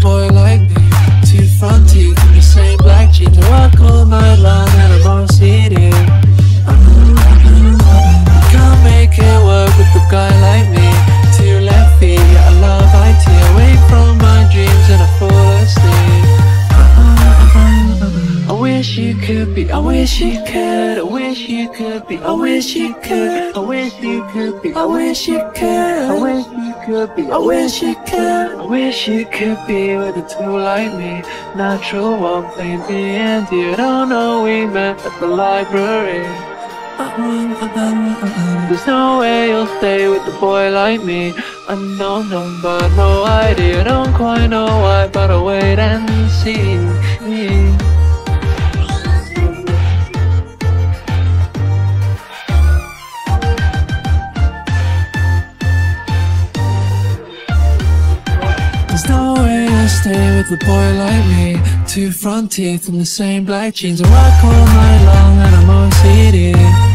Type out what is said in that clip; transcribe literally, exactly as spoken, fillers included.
boy like me, teeth on teeth, the same black jeans. I walk all night long and I'm all seated. Can't make it work with a guy like me. To your left feet, yeah, I love I T. Awake from my dreams and I fall asleep. I wish you could be, I wish you could, I wish you could be, I wish you could, I wish you could be, I wish you could, I wish you could be, I wish you could. I wish you could be with a two like me. Natural one, playing me and you. Don't know we met at the library. There's no way you'll stay with a boy like me. Unknown number, no idea. Don't quite know why, but I'll wait and see. Stay with a boy like me, two front teeth and the same black jeans. I rock all night long and I'm all seated.